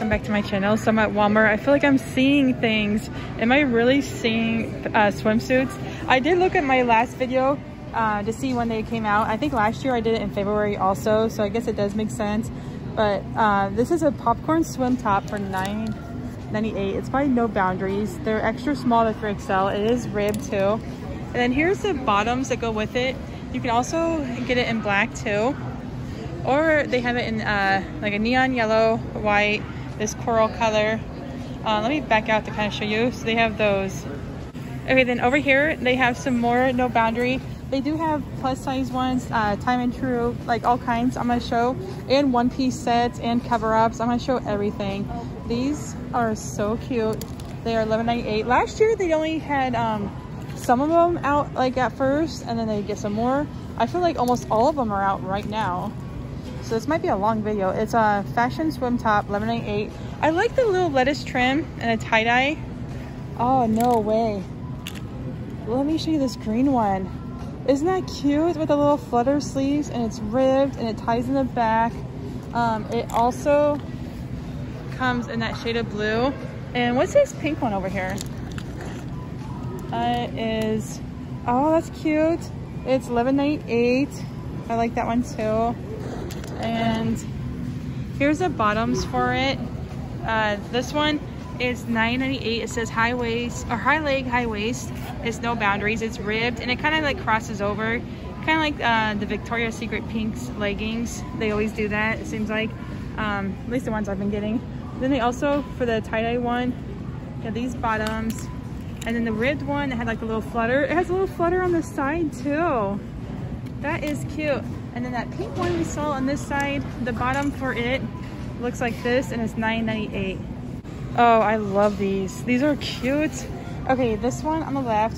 welcome back to my channel. So I'm at Walmart. I feel like I'm seeing things. Am I really seeing swimsuits? I did look at my last video to see when they came out. I think last year I did it in February also, so I guess it does make sense. But this is a popcorn swim top for $9.98. It's by No Boundaries. They're extra small, they're 3XL. It is ribbed too. And then here's the bottoms that go with it. You can also get it in black too. Or they have it in like a neon yellow, white, this coral color. Let me back out to kind of show you. So they have those. Okay, then over here, they have some more No Boundary. They do have plus size ones, time and true, like all kinds I'm gonna show. And one piece sets and cover ups. I'm gonna show everything. These are so cute. They are $11.98. Last year, they only had some of them out like at first, and then they get some more. I feel like almost all of them are out right now. So this might be a long video. It's a fashion swim top, $11.98. I like the little lettuce trim and a tie-dye. Oh, no way. Let me show you this green one. Isn't that cute with the little flutter sleeves, and it's ribbed and it ties in the back. It also comes in that shade of blue. And what's this pink one over here? Oh, that's cute. It's $11.98. I like that one too. And here's the bottoms for it. This one is $9.98. It says high waist or high leg, high waist. It's No Boundaries. It's ribbed and it kind of like crosses over, kind of like the Victoria's Secret pink leggings. They always do that. It seems like at least the ones I've been getting. Then they also for the tie-dye one, yeah, these bottoms, and then the ribbed one that had like a little flutter. It has a little flutter on the side too. That is cute. And then that pink one we saw on this side, the bottom for it looks like this, and it's $9.98. Oh, I love these. These are cute. Okay, this one on the left,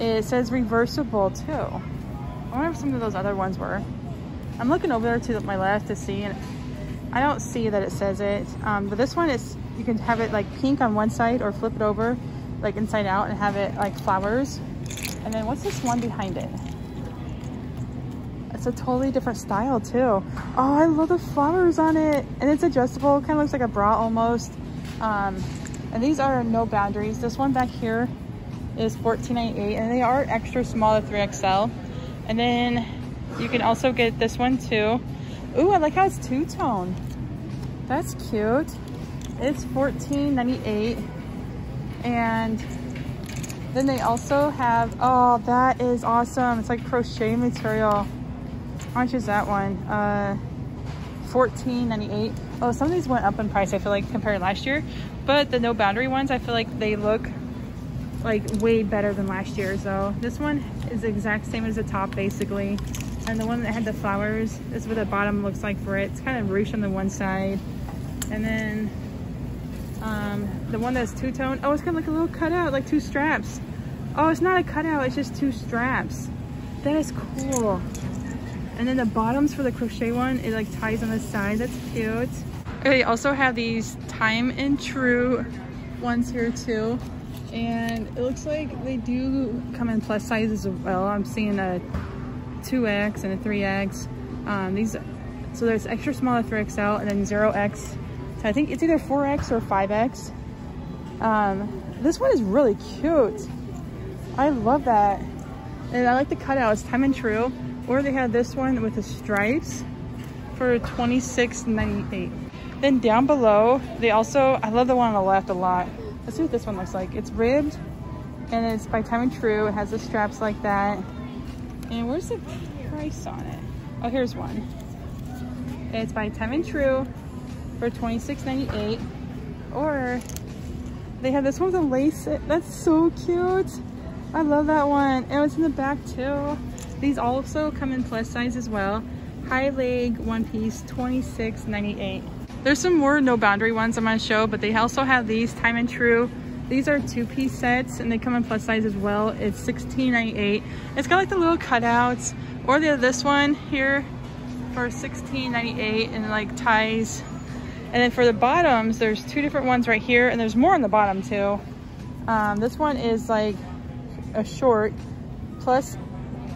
it says reversible too. I wonder if some of those other ones were. I'm looking over there to my left to see, and I don't see that it says it. But this one is, you can have it like pink on one side or flip it over like inside out and have it like flowers. And then what's this one behind it? It's a totally different style too. Oh, I love the flowers on it, and it's adjustable. Kind of looks like a bra almost. And these are No Boundaries. This one back here is $14.98, and they are extra small to 3XL. And then you can also get this one too. Ooh, I like how it's two-tone. That's cute. It's $14.98, and then they also have, oh, that is awesome. It's like crochet material. How much is that one? $14.98. Oh, some of these went up in price, I feel like, compared to last year. But the No Boundary ones, I feel like they look like way better than last year. So this one is the exact same as the top, basically. And the one that had the flowers is what the bottom looks like for it. It's kind of ruched on the one side. And then the one that's two-tone. Oh, it's got like a little cutout, like two straps. Oh, it's not a cutout, it's just two straps. That is cool. And then the bottoms for the crochet one, it like ties on the side. That's cute. They also have these time and true ones here too. And it looks like they do come in plus sizes as well. I'm seeing a 2X and a 3X. These, so there's extra small at 3XL and then 0X. So I think it's either 4X or 5X. This one is really cute. I love that. And I like the cutout. It's time and true. Or they had this one with the stripes for $26.98. Then down below, they also, I love the one on the left a lot. Let's see what this one looks like. It's ribbed and it's by Time and True. It has the straps like that. And where's the price on it? Oh, here's one. It's by Time and True for $26.98. Or they had this one with a lace. That's so cute. I love that one. And it's in the back too. These also come in plus size as well. High leg, one piece, $26.98. There's some more No Boundary ones I'm gonna show, but they also have these, Time and True. These are two-piece sets, and they come in plus size as well. It's $16.98. It's got like the little cutouts, or this one here for $16.98, and like ties. And then for the bottoms, there's two different ones right here, and there's more on the bottom too. This one is like a short plus.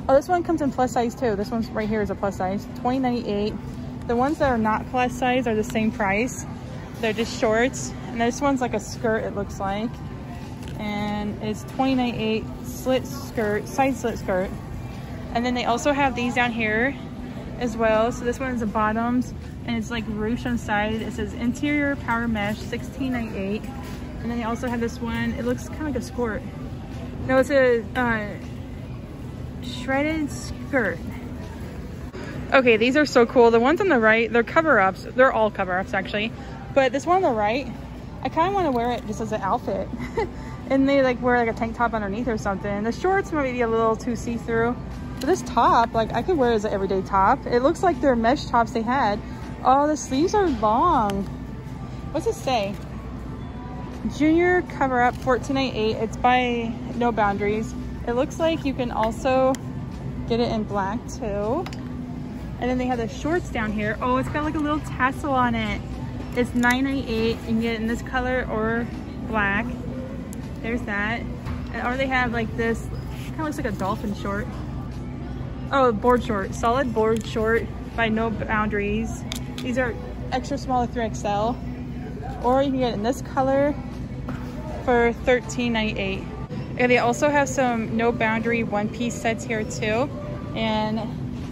Oh, this one comes in plus size too. This one's right here is a plus size, $20.98. The ones that are not plus size are the same price. They're just shorts. And this one's like a skirt, it looks like. And it's 29.8 slit skirt, side slit skirt. And then they also have these down here as well. So this one is the bottoms, and it's like ruched on side. It says interior power mesh, 16.98. And then they also have this one. It looks kind of like a skirt. No, it's a shredded skirt. Okay, these are so cool. The ones on the right, they're cover-ups. They're all cover-ups, actually. But this one on the right, I kind of want to wear it just as an outfit. And they like wear like a tank top underneath or something. The shorts might be a little too see-through. But this top, like I could wear it as an everyday top. It looks like their mesh tops they had. Oh, the sleeves are long. What's it say? Junior cover-up, 14.98. It's by No Boundaries. It looks like you can also get it in black too. And then they have the shorts down here. Oh, it's got like a little tassel on it. It's 9.98. You can get it in this color or black. There's that. And, or they have like this, kind of looks like a dolphin short. Oh, board short. Solid board short by No Boundaries. These are extra small to 3XL. Or you can get it in this color for $13.98. And they also have some No Boundary one-piece sets here too. And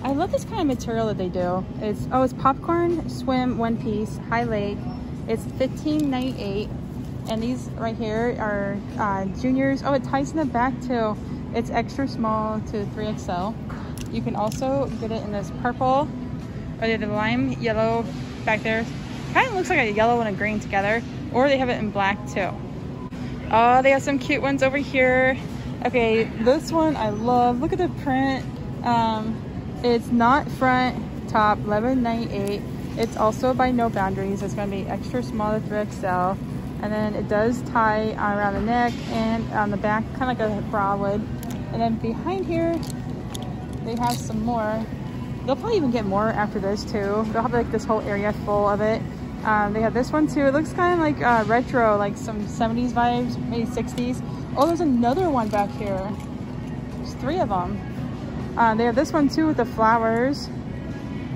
I love this kind of material that they do. It's, oh, it's popcorn, swim, one piece, high leg. It's $15.98. And these right here are juniors. Oh, it ties in the back too. It's extra small to 3XL. You can also get it in this purple, or the lime yellow back there. Kind of looks like a yellow and a green together. Or they have it in black too. Oh, they have some cute ones over here. Okay, this one I love. Look at the print. It's not front top, 11.98. It's also by No Boundaries. It's going to be extra small to 3XL. And then it does tie around the neck and on the back, kind of like a bra would. And then behind here, they have some more. They'll probably even get more after this too. They'll have like this whole area full of it. They have this one too. It looks kind of like retro, like some 70s vibes, maybe 60s. Oh, there's another one back here. There's three of them. They have this one too with the flowers.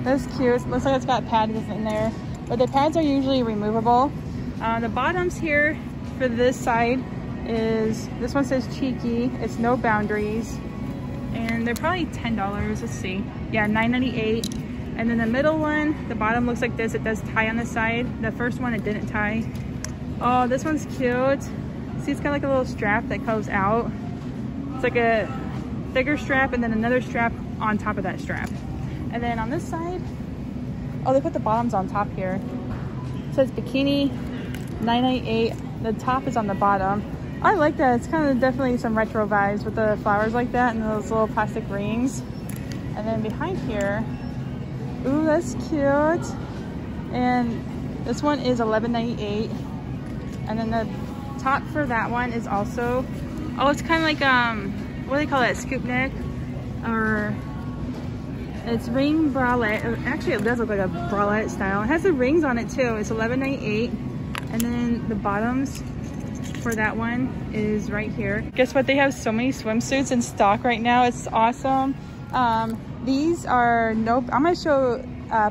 That's cute. Looks like it's got pads in there, but the pads are usually removable. The bottoms here for this side is, this one says Cheeky. It's No Boundaries, and they're probably $10. Let's see. Yeah, $9.98. And then the middle one, the bottom looks like this. It does tie on the side. The first one, it didn't tie. Oh, this one's cute. See, it's got like a little strap that comes out. It's like a bigger strap and then another strap on top of that strap. And then on this side, oh, they put the bottoms on top here. It says Bikini, 9.98. The top is on the bottom. I like that. It's kind of definitely some retro vibes with the flowers like that and those little plastic rings. And then behind here, ooh, that's cute. And this one is $11.98. And then the top for that one is also, oh, it's kind of like, what do they call it? Scoop neck, or it's ring bralette. Actually, it does look like a bralette style. It has the rings on it too. It's $11.98. And then the bottoms for that one is right here. Guess what? They have so many swimsuits in stock right now. It's awesome. These are nope. I'm gonna show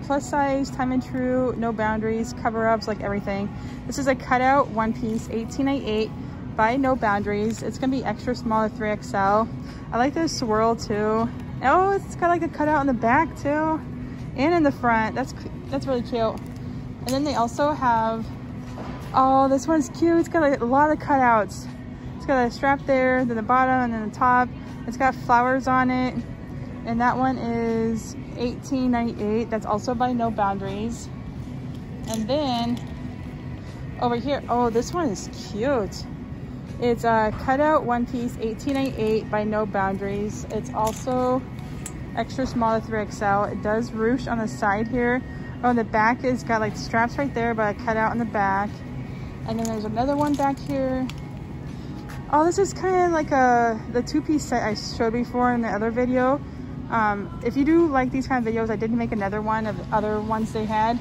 plus size, time and true, No Boundaries, cover-ups, like everything. This is a cutout one piece, 18.98 by No Boundaries. It's gonna be extra small to 3XL. I like this swirl too. Oh, it's got like a cutout in the back too, and in the front. That's really cute. And then they also have, oh, this one's cute. It's got like a lot of cutouts. It's got a strap there, then the bottom, and then the top. It's got flowers on it. And that one is $18.98. That's also by No Boundaries. And then over here, oh, this one is cute. It's a cutout one piece, $18.98 by No Boundaries. It's also extra small to 3XL. It does ruche on the side here. Oh, the back is got like straps right there, but a cutout on the back. And then there's another one back here. Oh, this is kind of like the two-piece set I showed before in the other video. If you do like these kind of videos, I did make another one of the other ones they had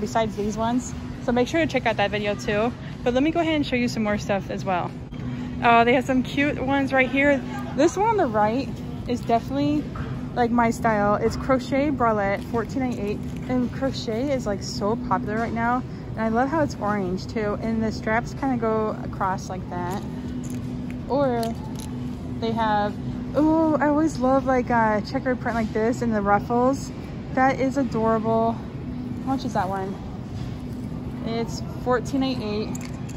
besides these ones. So make sure to check out that video too. But let me go ahead and show you some more stuff as well. They have some cute ones right here. This one on the right is definitely like my style. It's crochet bralette, $14.98. And crochet is like so popular right now. And I love how it's orange too, and the straps kind of go across like that. Or they have, oh, I always love like a checkered print like this and the ruffles. That is adorable. How much is that one? It's $14.88.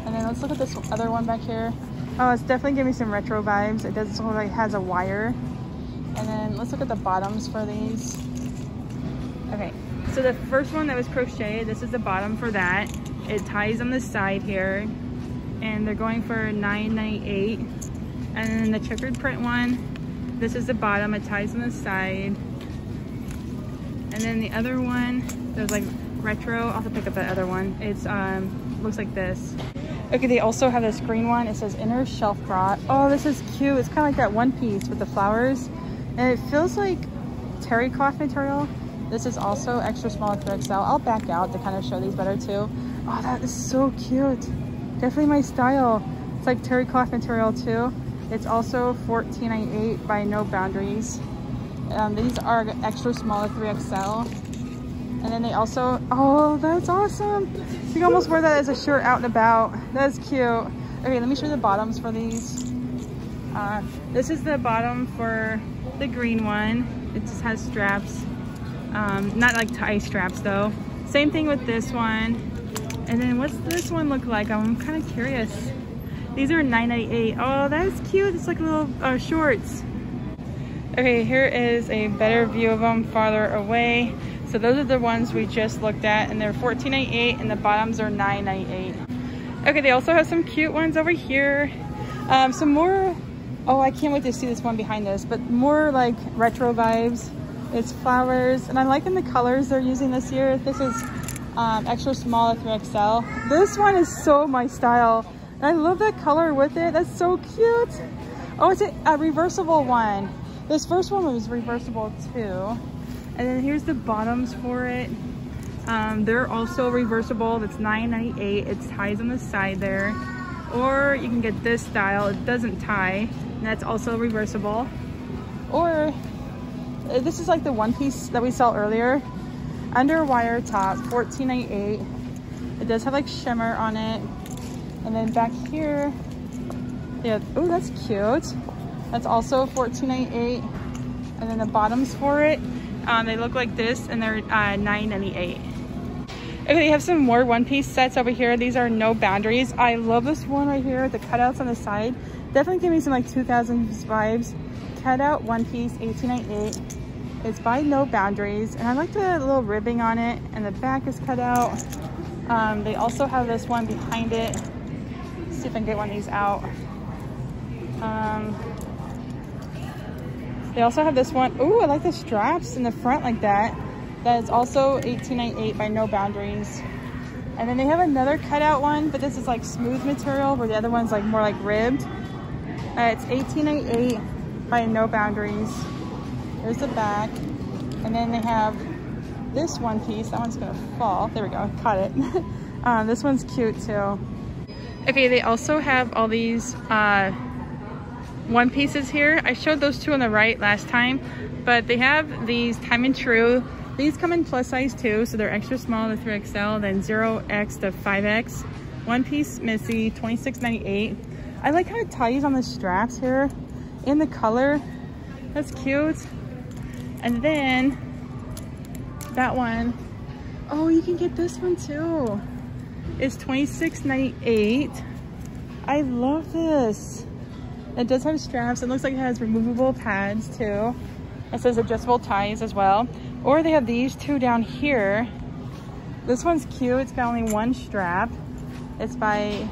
And then let's look at this other one back here. Oh, it's definitely giving me some retro vibes. It does look like it has a wire. And then let's look at the bottoms for these. Okay, so the first one that was crocheted, this is the bottom for that. It ties on the side here, and they're going for $9.98. And then the checkered print one, this is the bottom. It ties on the side. And then the other one, there's like retro. I'll have to pick up that other one. It's looks like this. Okay, they also have this green one. It says Inner Shelf Bra. Oh, this is cute. It's kind of like that one piece with the flowers, and it feels like terry cloth material. This is also extra small through XL. I'll back out to kind of show these better too. Oh, that is so cute. Definitely my style. It's like terry cloth material too. It's also $14.98 by No Boundaries. These are extra small 3XL. And then they also, oh, that's awesome. You can almost wear that as a shirt out and about. That's cute. Okay, let me show you the bottoms for these. This is the bottom for the green one. It just has straps. Not like tie straps though. Same thing with this one. And then what's this one look like? I'm kind of curious. These are $9.98. Oh, that's cute. It's like little shorts. Okay, here is a better view of them farther away. So those are the ones we just looked at, and they're $14.98, and the bottoms are $9.98. Okay, they also have some cute ones over here. Some more, oh, I can't wait to see this one behind this, but more like retro vibes. It's flowers, and I'm liking the colors they're using this year. This is extra small 3XL. This one is so my style, and I love that color with it. That's so cute. Oh, it's a reversible one. This first one was reversible too. And then here's the bottoms for it. They're also reversible. That's $9.98. It ties on the side there. Or you can get this style. It doesn't tie. And that's also reversible. Or this is like the one piece that we saw earlier. Underwire top, $14.98. It does have like shimmer on it. And then back here, yeah. Oh, that's cute. That's also $14.98. And then the bottoms for it. They look like this, and they're $9.98. Okay, they have some more one-piece sets over here. These are No Boundaries. I love this one right here with the cutouts on the side. Definitely giving me some like 2000s vibes. Cutout one-piece, $18.98. It's by No Boundaries, and I like the little ribbing on it, and the back is cut out. They also have this one behind it. Let's see if I can get one of these out. They also have this one. Ooh, I like the straps in the front like that. That is also $18.98 by No Boundaries. And then they have another cutout one, but this is like smooth material, where the other one's like more like ribbed. It's $18.88 by No Boundaries. There's the back. And then they have this one piece. That one's gonna fall. There we go, caught it. This one's cute too. Okay, they also have all these one pieces here. I showed those two on the right last time, but they have these Time and True. These come in plus size too, so they're extra small to 3XL, then 0X to 5X. One piece Missy, $26.98. I like how it ties on the straps here in the color. That's cute. And then that one. Oh, you can get this one too. It's $26.98. I love this. It does have straps. It looks like it has removable pads too. It says adjustable ties as well. Or they have these two down here. This one's cute. It's got only one strap. It's by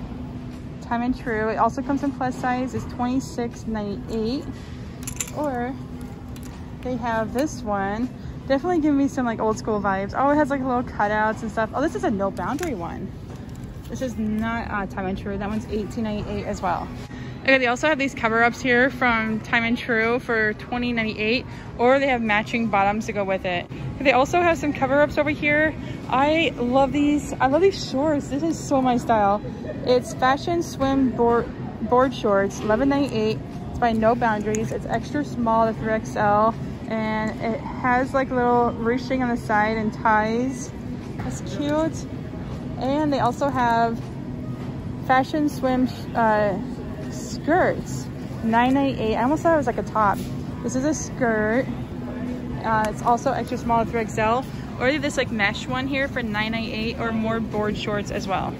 Time and True. It also comes in plus size. It's $26.98. Or they have this one. Definitely giving me some like old school vibes. Oh, it has like little cutouts and stuff. Oh, this is a No Boundary one. This is not Time and True. That one's $18.98 as well. Okay, they also have these cover-ups here from Time and True for $20.98, or they have matching bottoms to go with it. They also have some cover-ups over here. I love these. I love these shorts. This is so my style. It's Fashion Swim board shorts, $11.98. It's by No Boundaries. It's extra small to 3XL, and it has like little ruching on the side and ties. That's cute. And they also have fashion swim skirts, $9.98. I almost thought it was like a top. This is a skirt. It's also extra small through XL. Or this like mesh one here for $9.98, or more board shorts as well.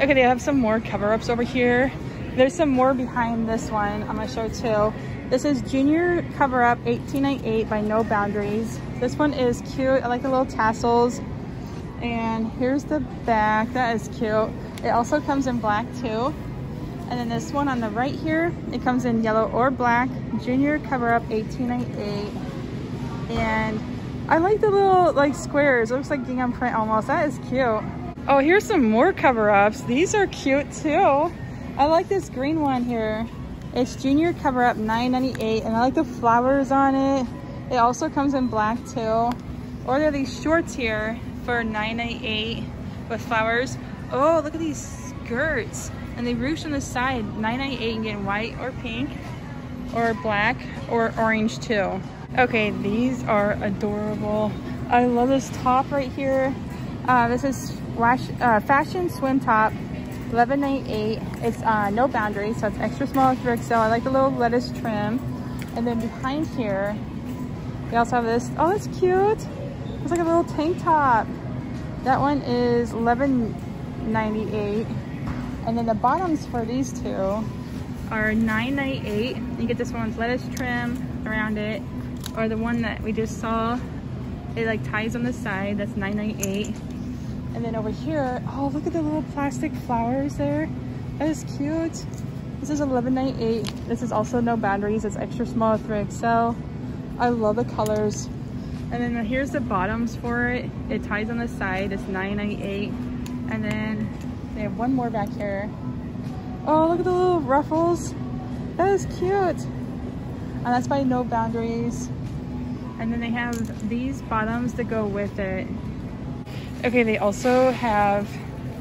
Okay, they have some more cover-ups over here. There's some more behind this one. I'm gonna show two. This is Junior Cover-Up, $18.98 by No Boundaries. This one is cute. I like the little tassels. And here's the back. That is cute. It also comes in black too. And then this one on the right here, it comes in yellow or black. Junior Cover-Up, $18.98. And I like the little like squares. It looks like gingham print almost. That is cute. Oh, here's some more cover-ups. These are cute too. I like this green one here. It's Junior Cover-Up, $9.98, and I like the flowers on it. It also comes in black too. Or there are these shorts here for $9.98 with flowers. Oh, look at these skirts. And they ruched on the side, $9.98, and get white or pink or black or orange too. Okay, these are adorable. I love this top right here. This is Fashion Swim Top, $11.98. It's No Boundaries, so it's extra small through XL. I like the little lettuce trim. And then behind here, we also have this. Oh, that's cute. It's like a little tank top. That one is $11.98. And then the bottoms for these two are $9.98. You get this one with lettuce trim around it. Or the one that we just saw, it like ties on the side. That's $9.98. And then over here, oh, look at the little plastic flowers there. That is cute. This is $11.98. This is also No Boundaries. It's extra small through XL. I love the colors. And then here's the bottoms for it. It ties on the side. It's $9.98. And then they have one more back here. Oh, look at the little ruffles. That is cute. And that's by No Boundaries. And then they have these bottoms to go with it. Okay, they also have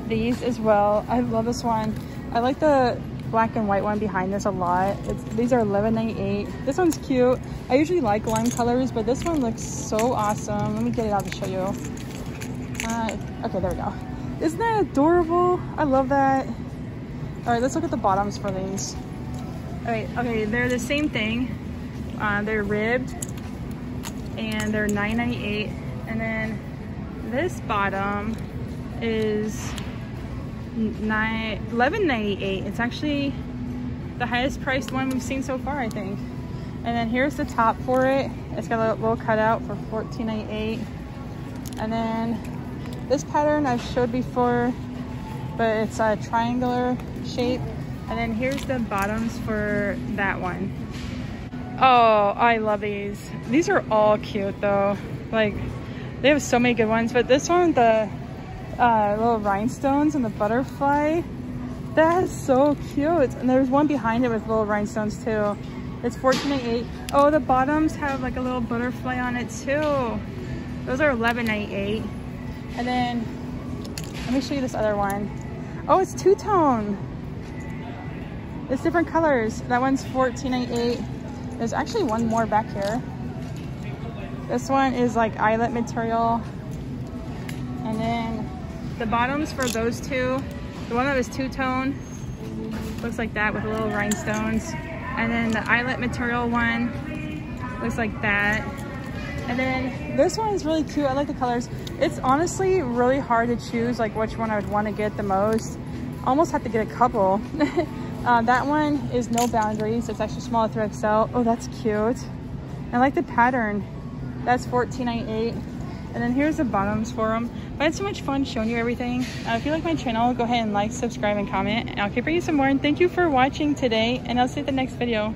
these as well. I love this one. I like the black and white one behind this a lot. These are $11.98. This one's cute. I usually like lime colors, but this one looks so awesome. Let me get it out to show you. Okay, there we go. Isn't that adorable? I love that. All right, let's look at the bottoms for these. All right, okay, they're the same thing. They're ribbed, and they're $9.98. And then this bottom is $11.98. It's actually the highest priced one we've seen so far, I think. And then here's the top for it. It's got a little cutout for $14.98. And then this pattern I've showed before, but it's a triangular shape. And then here's the bottoms for that one. Oh, I love these. These are all cute though. Like, they have so many good ones, but this one, the little rhinestones and the butterfly, that is so cute. And there's one behind it with little rhinestones too. It's $14.98. Oh, the bottoms have like a little butterfly on it too. Those are $11.98. And then let me show you this other one. Oh, it's two-tone. It's different colors. That one's $14.98. There's actually one more back here. This one is like eyelet material. And then the bottoms for those two, the one that was two-tone, looks like that with little rhinestones. And then the eyelet material one looks like that. And then this one is really cute. I like the colors. It's honestly really hard to choose like which one I would want to get the most. Almost have to get a couple. That one is No Boundaries. It's actually small through XL. Oh, that's cute. I like the pattern. That's $14.98. And then here's the bottoms for them. But I had so much fun showing you everything. If you like my channel, go ahead and like, subscribe, and comment. And I'll keep bringing you some more. And thank you for watching today. And I'll see you in the next video.